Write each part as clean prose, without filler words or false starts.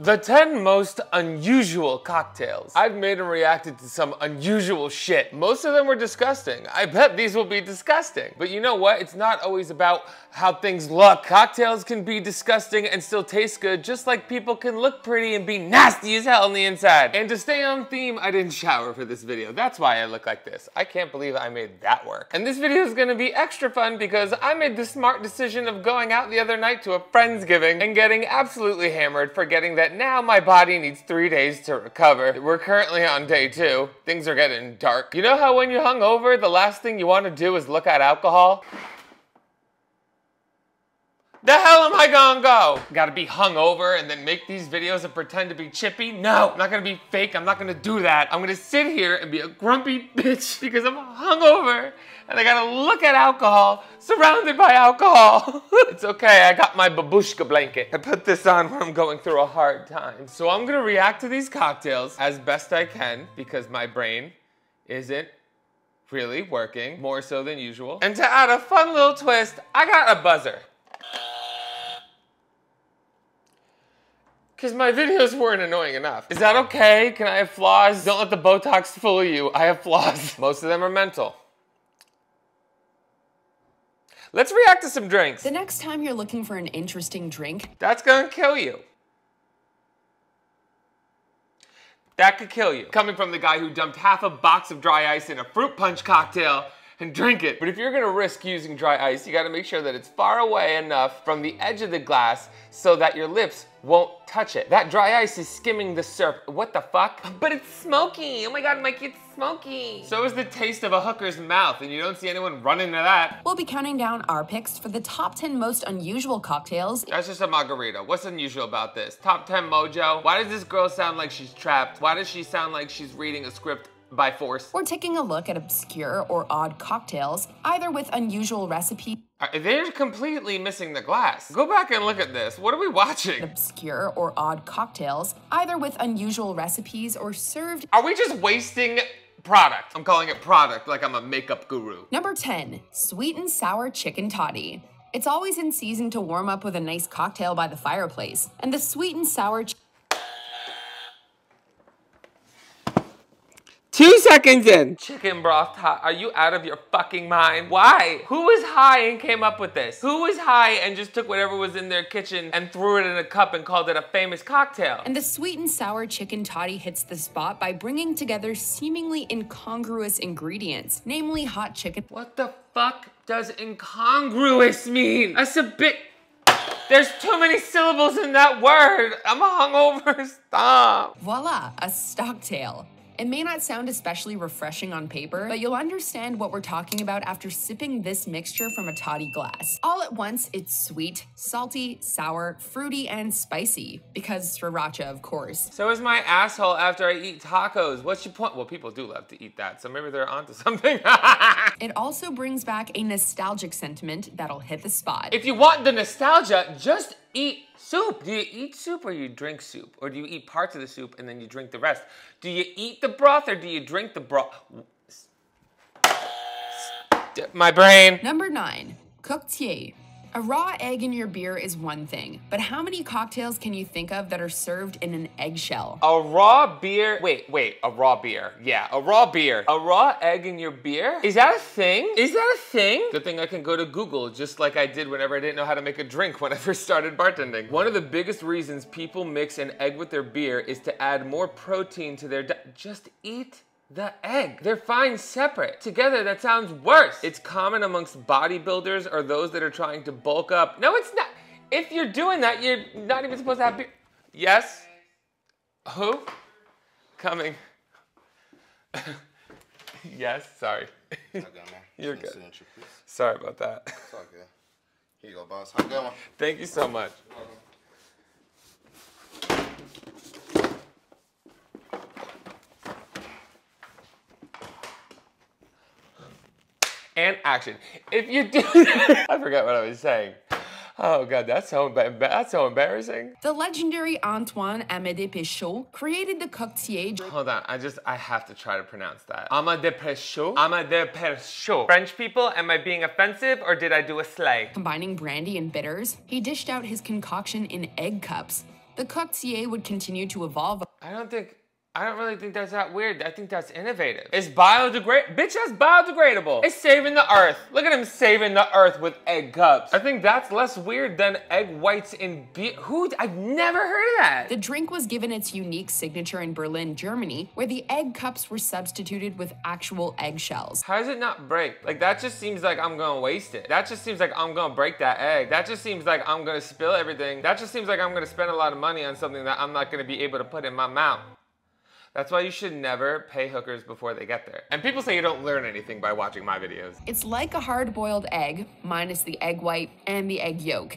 The 10 most unusual cocktails. I've made and reacted to some unusual shit. Most of them were disgusting. I bet these will be disgusting. But you know what? It's not always about how things look. Cocktails can be disgusting and still taste good, just like people can look pretty and be nasty as hell on the inside. And to stay on theme, I didn't shower for this video. That's why I look like this. I can't believe I made that work. And this video is gonna be extra fun because I made the smart decision of going out the other night to a Friendsgiving and getting absolutely hammered, forgetting that now my body needs 3 days to recover. We're currently on day 2. Things are getting dark. You know how when you're hungover, the last thing you want to do is look at alcohol? The hell am I gonna go? Gotta be hungover and then make these videos and pretend to be chippy? No, I'm not gonna be fake. I'm not gonna do that. I'm gonna sit here and be a grumpy bitch because I'm hungover and I gotta look at alcohol surrounded by alcohol. It's okay, I got my babushka blanket. I put this on when I'm going through a hard time. So I'm gonna react to these cocktails as best I can because my brain isn't really working, more so than usual. And to add a fun little twist, I got a buzzer. Because my videos weren't annoying enough. Is that okay? Can I have flaws? Don't let the Botox fool you. I have flaws. Most of them are mental. Let's react to some drinks. The next time you're looking for an interesting drink, that's gonna kill you. That could kill you. Coming from the guy who dumped half a box of dry ice in a fruit punch cocktail and drink it. But if you're gonna risk using dry ice, you gotta make sure that it's far away enough from the edge of the glass so that your lips won't touch it. That dry ice is skimming the syrup. What the fuck? But it's smoky. Oh my God, Mike, it's smoky. So is the taste of a hooker's mouth, and you don't see anyone running to that. We'll be counting down our picks for the top 10 most unusual cocktails. That's just a margarita. What's unusual about this? Top 10 mojo. Why does this girl sound like she's trapped? Why does she sound like she's reading a script by force? We're taking a look at obscure or odd cocktails, either with unusual recipe. They're completely missing the glass. Go back and look at this. What are we watching? Obscure or odd cocktails, either with unusual recipes or served. Are we just wasting product? I'm calling it product like I'm a makeup guru. Number 10, sweet and sour chicken toddy. It's always in season to warm up with a nice cocktail by the fireplace. And the sweet and sour 2 seconds in. Chicken broth high. Are you out of your fucking mind? Why? Who was high and came up with this? Who was high and just took whatever was in their kitchen and threw it in a cup and called it a famous cocktail? And the sweet and sour chicken toddy hits the spot by bringing together seemingly incongruous ingredients, namely hot chicken. What the fuck does incongruous mean? That's a bit... There's too many syllables in that word. I'm hungover, stop. Voila, a stocktail. It may not sound especially refreshing on paper, but you'll understand what we're talking about after sipping this mixture from a toddy glass. All at once, it's sweet, salty, sour, fruity, and spicy. Because sriracha, of course. So is my asshole after I eat tacos. What's your point? Well, people do love to eat that, so maybe they're onto something. It also brings back a nostalgic sentiment that'll hit the spot. If you want the nostalgia, just eat soup. Do you eat soup or you drink soup? Or do you eat parts of the soup and then you drink the rest? Do you eat the broth or do you drink the broth? My brain. Number 9, cocktail. A raw egg in your beer is one thing, but how many cocktails can you think of that are served in an eggshell? A raw beer, wait, a raw beer. Yeah, a raw beer. A raw egg in your beer? Is that a thing? Is that a thing? Good thing I can go to Google, just like I did whenever I didn't know how to make a drink when I first started bartending. One of the biggest reasons people mix an egg with their beer is to add more protein to their diet. Just eat the egg. They're fine separate. Together, that sounds worse. It's common amongst bodybuilders or those that are trying to bulk up. No, it's not. If you're doing that, you're not even supposed to have beer. Yes? Who? Coming. Yes, sorry. You're good. Sorry about that. It's all good. Here you go, boss. Have a good one. Thank you so much. And action. If you do that, I forgot what I was saying. Oh God, that's so embarrassing. The legendary Antoine Amédée Péchaud created the cocktail. Hold on, I have to try to pronounce that. Amédée Péchaud? Amédée Péchaud. French people, am I being offensive or did I do a slay? Combining brandy and bitters, he dished out his concoction in egg cups, the cocktail would continue to evolve. I don't really think that's that weird. I think that's innovative. It's biodegradable. Bitch, that's biodegradable. It's saving the earth. Look at him saving the earth with egg cups. I think that's less weird than egg whites in beer. I've never heard of that. The drink was given its unique signature in Berlin, Germany, where the egg cups were substituted with actual eggshells. How does it not break? Like, that just seems like I'm gonna waste it. That just seems like I'm gonna break that egg. That just seems like I'm gonna spill everything. That just seems like I'm gonna spend a lot of money on something that I'm not gonna be able to put in my mouth. That's why you should never pay hookers before they get there. And people say you don't learn anything by watching my videos. It's like a hard-boiled egg, minus the egg white and the egg yolk.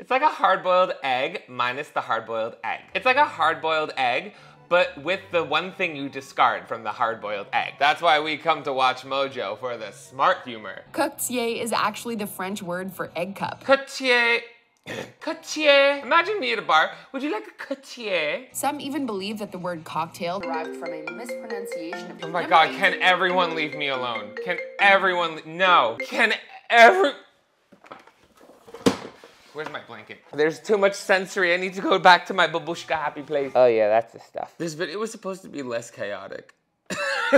It's like a hard-boiled egg, minus the hard-boiled egg. It's like a hard-boiled egg, but with the one thing you discard from the hard-boiled egg. That's why we come to Watch Mojo for the smart humor. Cocktail is actually the French word for egg cup. Cocktail. Cocktail. Imagine me at a bar. Would you like a cocktail? Some even believe that the word cocktail derived from a mispronunciation of the Oh my god, can everyone leave me alone? Can everyone? No. Can every... Where's my blanket? There's too much sensory. I need to go back to my babushka happy place. Oh yeah, that's the stuff. This video was supposed to be less chaotic.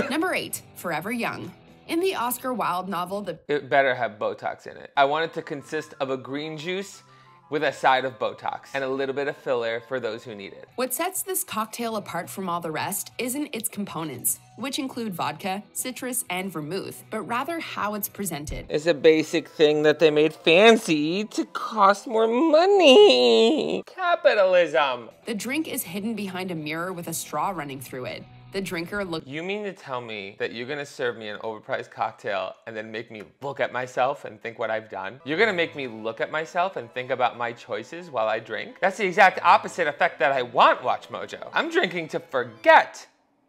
Number 8, Forever Young. In the Oscar Wilde novel, It better have Botox in it. I want it to consist of a green juice with a side of Botox and a little bit of filler for those who need it. What sets this cocktail apart from all the rest isn't its components, which include vodka, citrus, and vermouth, but rather how it's presented. It's a basic thing that they made fancy to cost more money. Capitalism. The drink is hidden behind a mirror with a straw running through it. The drinker looks... You mean to tell me that you're gonna serve me an overpriced cocktail and then make me look at myself and think what I've done? You're gonna make me look at myself and think about my choices while I drink? That's the exact opposite effect that I want, Watch Mojo. I'm drinking to forget.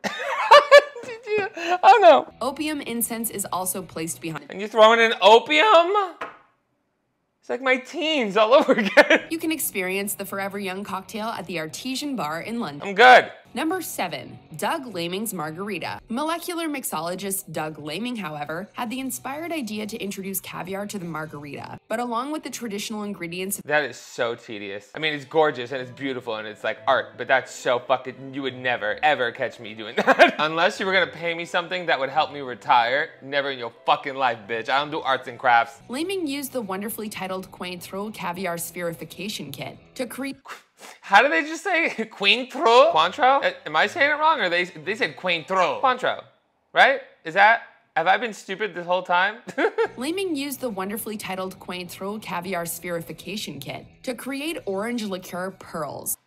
Oh no. Opium incense is also placed behind... And you're throwing in opium? It's like my teens all over again. You can experience the Forever Young cocktail at the Artesian Bar in London. I'm good. Number 7, Doug Laming's margarita. Molecular mixologist Doug Laming, however, had the inspired idea to introduce caviar to the margarita, but along with the traditional ingredients. That is so tedious. I mean, it's gorgeous and it's beautiful and it's like art, but that's so fucking, you would never, ever catch me doing that. Unless you were gonna pay me something that would help me retire. Never in your fucking life, bitch. I don't do arts and crafts. Laming used the wonderfully titled Cointreau Caviar Spherification Kit to create... How do they just say Cointreau? Cointreau? Am I saying it wrong? Or they said Cointreau? Cointreau, right? Is that, have I been stupid this whole time? Laming used the wonderfully titled Cointreau Caviar Spherification Kit to create orange liqueur pearls.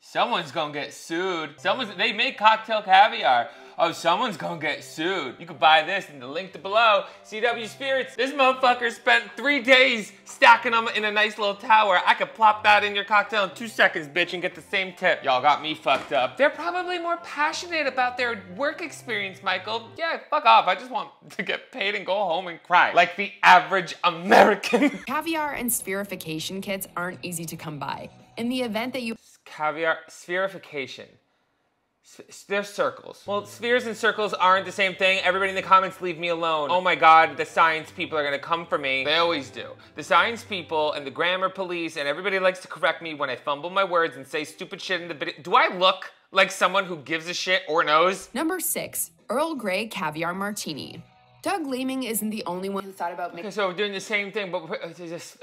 Someone's gonna get sued. They make cocktail caviar. Oh, someone's gonna get sued. You can buy this in the link to below. CW Spirits. This motherfucker spent 3 days stacking them in a nice little tower. I could plop that in your cocktail in 2 seconds, bitch, and get the same tip. Y'all got me fucked up. They're probably more passionate about their work experience, Michael. Yeah, fuck off. I just want to get paid and go home and cry. Like the average American. Caviar and spherification kits aren't easy to come by. In the event that you... Caviar spherification. They're circles. Well, spheres and circles aren't the same thing. Everybody in the comments, leave me alone. Oh my God, the science people are gonna come for me. They always do. The science people and the grammar police and everybody likes to correct me when I fumble my words and say stupid shit in the video. Do I look like someone who gives a shit or knows? Number 6, Earl Grey Caviar Martini. Doug Laming isn't the only one who thought about making... Okay, so we're doing the same thing, but we're just...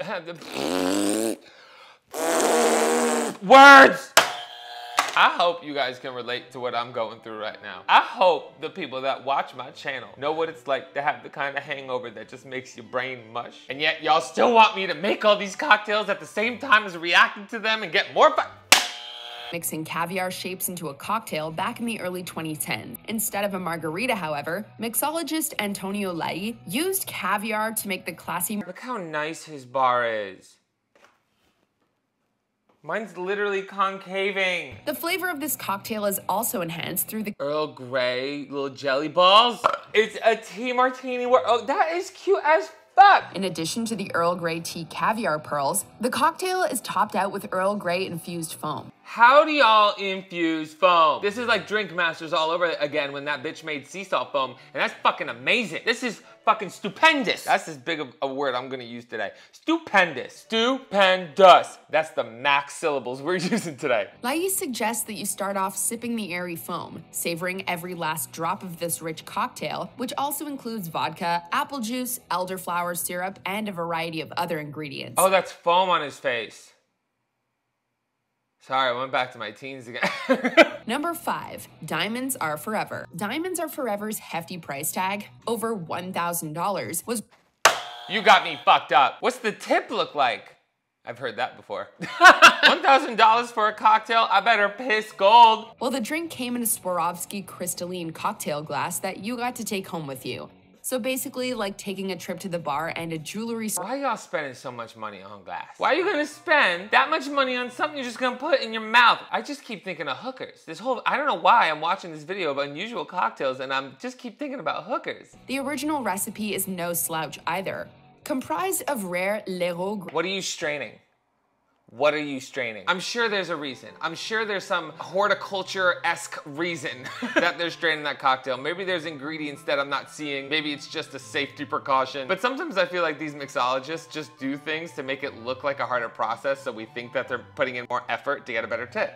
Words! I hope you guys can relate to what I'm going through right now. I hope the people that watch my channel know what it's like to have the kind of hangover that just makes your brain mush. And yet y'all still want me to make all these cocktails at the same time as reacting to them and get more Mixing caviar shapes into a cocktail back in the early 2010s. Instead of a margarita, however, mixologist Antonio Lai used caviar to make the classy... Look how nice his bar is. Mine's literally concaving. The flavor of this cocktail is also enhanced through the Earl Grey little jelly balls. It's a tea martini. Oh, that is cute as fuck. In addition to the Earl Grey tea caviar pearls, the cocktail is topped out with Earl Grey infused foam. How do y'all infuse foam? This is like Drink Masters all over again when that bitch made sea salt foam, and that's fucking amazing. This is fucking stupendous. That's as big of a word I'm gonna use today. Stupendous. Stupendous. That's the max syllables we're using today. Lai suggests that you start off sipping the airy foam, savoring every last drop of this rich cocktail, which also includes vodka, apple juice, elderflower syrup, and a variety of other ingredients. Oh, that's foam on his face. Sorry, I went back to my teens again. Number 5, Diamonds Are Forever. Diamonds Are Forever's hefty price tag, over $1,000, was... You got me fucked up. What's the tip look like? I've heard that before. $1,000 for a cocktail? I better piss gold. Well, the drink came in a Swarovski crystalline cocktail glass that you got to take home with you. So basically, like taking a trip to the bar and a jewelry store. Why y'all spending so much money on glass? Why are you gonna spend that much money on something you're just gonna put in your mouth? I just keep thinking of hookers. This whole, I don't know why I'm watching this video of unusual cocktails and I'm just keep thinking about hookers. The original recipe is no slouch either. Comprised of rare Leroux. What are you straining? What are you straining? I'm sure there's a reason. I'm sure there's some horticulture-esque reason that they're straining that cocktail. Maybe there's ingredients that I'm not seeing. Maybe it's just a safety precaution. But sometimes I feel like these mixologists just do things to make it look like a harder process, so we think that they're putting in more effort to get a better tip.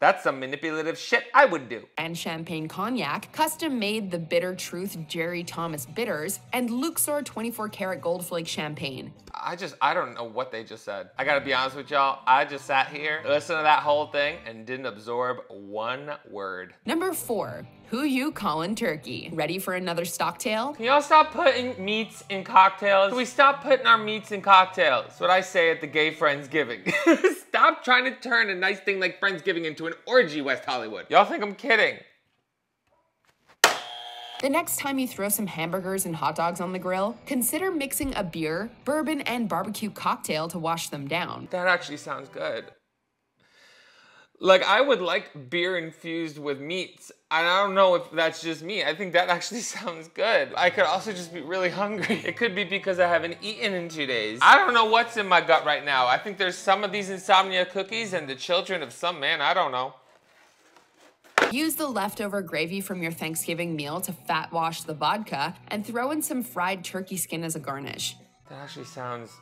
That's some manipulative shit I would do. And Champagne Cognac, custom made The Bitter Truth Jerry Thomas Bitters, and Luxor 24 karat gold flake champagne. I don't know what they just said. I gotta be honest with y'all, I just sat here, listened to that whole thing, and didn't absorb one word. Number 4, Who You Callin' Turkey? Ready for another stocktail? Can y'all stop putting meats in cocktails? Can we stop putting our meats in cocktails? That's what I say at the gay Friendsgiving. Stop trying to turn a nice thing like Friendsgiving into an orgy, West Hollywood. Y'all think I'm kidding? The next time you throw some hamburgers and hot dogs on the grill, consider mixing a beer, bourbon, and barbecue cocktail to wash them down. That actually sounds good. Like, I would like beer infused with meats. I don't know if that's just me. I think that actually sounds good. I could also just be really hungry. It could be because I haven't eaten in 2 days. I don't know what's in my gut right now. I think there's some of these insomnia cookies and the children of some man, I don't know. Use the leftover gravy from your Thanksgiving meal to fat wash the vodka and throw in some fried turkey skin as a garnish. That actually sounds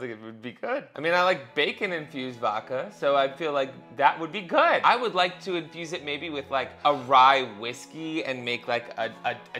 like it would be good. I mean, I like bacon-infused vodka, so I feel like that would be good. I would like to infuse it maybe with like a rye whiskey and make like a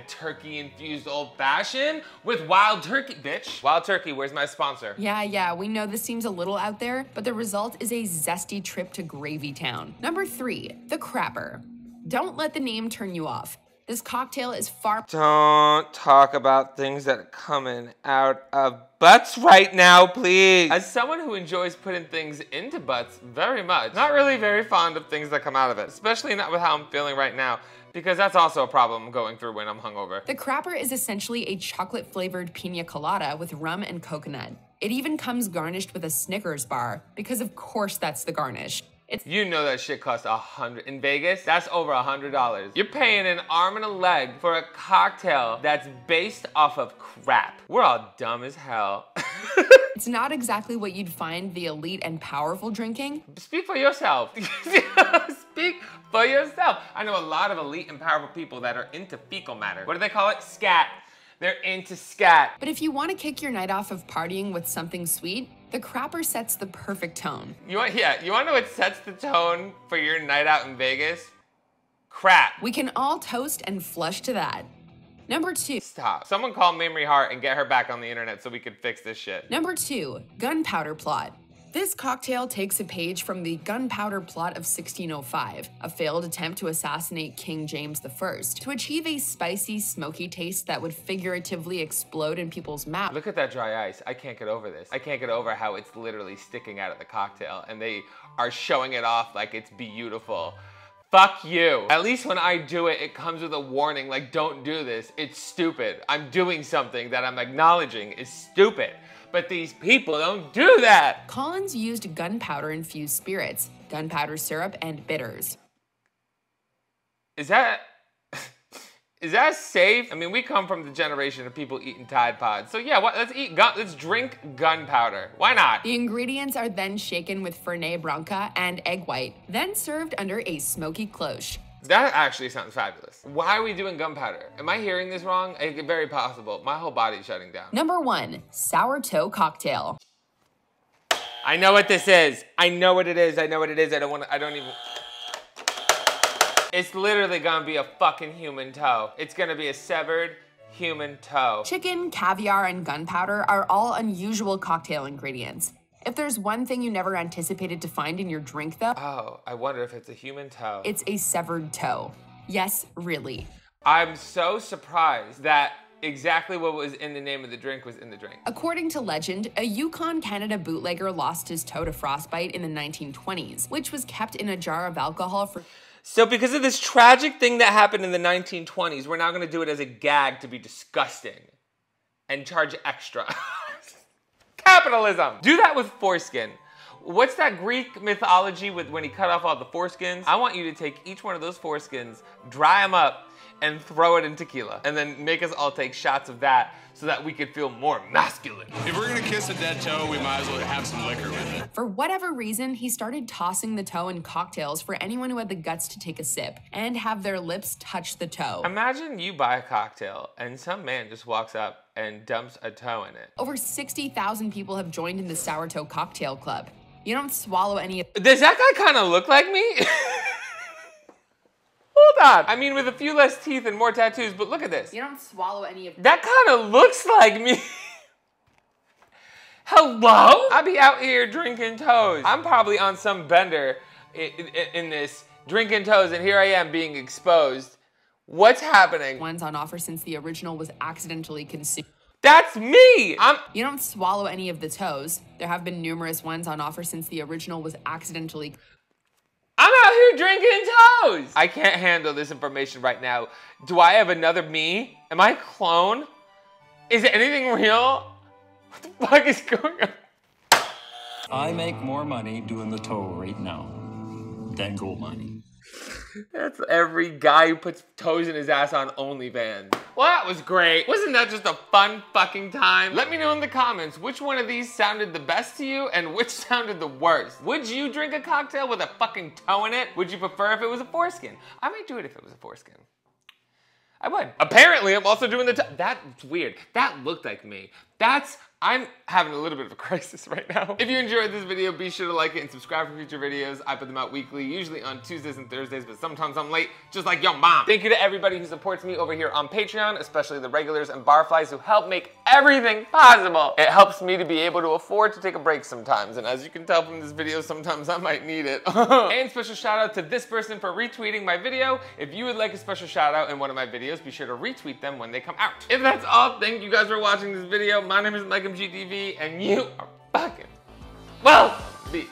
turkey-infused old-fashioned with wild turkey, bitch. Wild Turkey, where's my sponsor? Yeah, we know this seems a little out there, but the result is a zesty trip to Gravy Town. Number 3, The Crapper. Don't let the name turn you off. This cocktail is far- Don't talk about things that are coming out of butts right now, please. As someone who enjoys putting things into butts very much, not really very fond of things that come out of it, especially not with how I'm feeling right now, because that's also a problem I'm going through when I'm hungover. The Crapper is essentially a chocolate-flavored pina colada with rum and coconut. It even comes garnished with a Snickers bar, because of course that's the garnish. You know that shit costs $100. In Vegas, that's over $100. You're paying an arm and a leg for a cocktail that's based off of crap. We're all dumb as hell. It's not exactly what you'd find the elite and powerful drinking. Speak for yourself. Speak for yourself. I know a lot of elite and powerful people that are into fecal matter. What do they call it? Scat. They're into scat. But if you want to kick your night off of partying with something sweet, the Crapper sets the perfect tone. You want to know what sets the tone for your night out in Vegas? Crap. We can all toast and flush to that. Number 2. Stop. Someone call Mamrie Hart and get her back on the internet so we can fix this shit. Number 2, Gunpowder Plot. This cocktail takes a page from the Gunpowder Plot of 1605, a failed attempt to assassinate King James I, to achieve a spicy, smoky taste that would figuratively explode in people's mouths. Look at that dry ice. I can't get over this. I can't get over how it's literally sticking out of the cocktail, and they are showing it off like it's beautiful. Fuck you. At least when I do it, it comes with a warning, like, don't do this. It's stupid. I'm doing something that I'm acknowledging is stupid. But these people don't do that. Collins used gunpowder-infused spirits, gunpowder syrup, and bitters. Is that safe? I mean, we come from the generation of people eating Tide Pods. So yeah, let's drink gunpowder. Why not? The ingredients are then shaken with Fernet Branca and egg white, then served under a smoky cloche. That actually sounds fabulous. Why are we doing gunpowder? Am I hearing this wrong? It's very possible. My whole body's shutting down. Number 1, Sour Toe Cocktail. I know what this is. I know what it is. I know what it is. I don't want to, I don't even. It's literally gonna be a fucking human toe. It's gonna be a severed human toe. Chicken, caviar, and gunpowder are all unusual cocktail ingredients. If there's one thing you never anticipated to find in your drink though. Oh, I wonder if it's a human toe. It's a severed toe. Yes, really. I'm so surprised that exactly what was in the name of the drink was in the drink. According to legend, a Yukon, Canada bootlegger lost his toe to frostbite in the 1920s, which was kept in a jar of alcohol for... So because of this tragic thing that happened in the 1920s, we're now gonna do it as a gag to be disgusting and charge extra. Capitalism. Do that with foreskin. What's that Greek mythology with when he cut off all the foreskins? I want you to take each one of those foreskins, dry them up, and throw it in tequila. And then make us all take shots of that so that we could feel more masculine. If we're gonna kiss a dead toe, we might as well have some liquor with it. For whatever reason, he started tossing the toe in cocktails for anyone who had the guts to take a sip and have their lips touch the toe. Imagine you buy a cocktail and some man just walks up and dumps a toe in it. Over 60,000 people have joined in the Sour Toe Cocktail Club. You don't swallow any. Does that guy kind of look like me? Hold on. I mean, with a few less teeth and more tattoos, but look at this. You don't swallow any of that. Kind of looks like me. Hello? I be out here drinking toes. I'm probably on some bender in this drinking toes, and here I am being exposed. What's happening? One's on offer since the original was accidentally consumed. That's me! You don't swallow any of the toes. There have been numerous ones on offer since the original was accidentally... I'm out here drinking toes! I can't handle this information right now. Do I have another me? Am I a clone? Is anything real? What the fuck is going on? I make more money doing the toe right now than gold mining. That's every guy who puts toes in his ass on OnlyFans. Well, that was great. Wasn't that just a fun fucking time? Let me know in the comments which one of these sounded the best to you and which sounded the worst. Would you drink a cocktail with a fucking toe in it? Would you prefer if it was a foreskin? I might do it if it was a foreskin. I would. Apparently, I'm also doing the toe. That's weird. That looked like me. I'm having a little bit of a crisis right now. If you enjoyed this video, be sure to like it and subscribe for future videos. I put them out weekly, usually on Tuesdays and Thursdays, but sometimes I'm late, just like your mom. Thank you to everybody who supports me over here on Patreon, especially the regulars and barflies who help make everything possible. It helps me to be able to afford to take a break sometimes, and as you can tell from this video, sometimes I might need it. And special shout out to this person for retweeting my video. If you would like a special shout out in one of my videos, be sure to retweet them when they come out. If that's all, thank you guys for watching this video. My name is MikeMGTV, and you are fucking well beat.